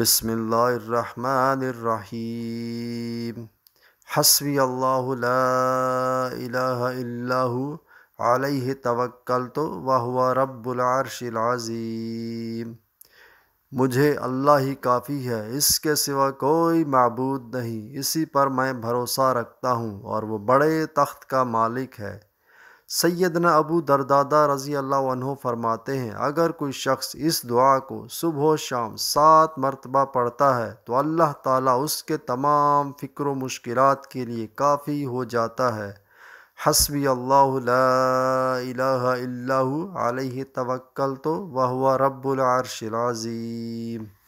بسم الله الرحمن الرحيم. حسبي الله لا إله إلا هو عليه توكلت وهو رب العرش العظيم. مجھے اللہ ہی کافی ہے، اس کے سوا کوئی معبود نہیں، اسی پر میں بھروسہ رکھتا ہوں اور وہ بڑے تخت کا مالک ہے. سیدنا ابو دردادہ رضی اللہ عنہ فرماتے ہیں، اگر کوئی شخص اس دعا کو صبح و شام 7 مرتبہ پڑھتا ہے تو اللہ تعالیٰ اس کے تمام فکر و مشکلات کے لیے کافی ہو جاتا ہے. حسبی اللہ لا الہ الا ہو علیہ توکلت وہو رب العرش العظیم.